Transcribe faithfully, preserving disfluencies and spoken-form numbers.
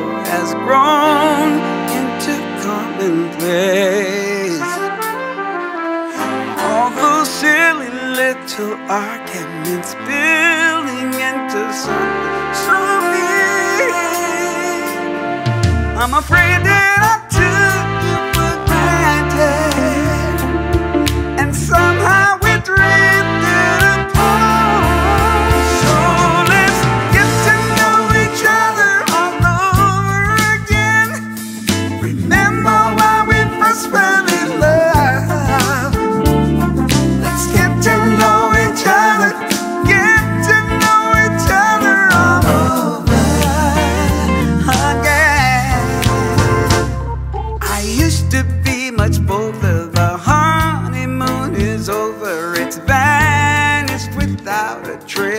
love has grown into commonplace. All those silly little arguments building into something so big. I'm afraid that I took you for granted, and somehow we drifted apart. Trip.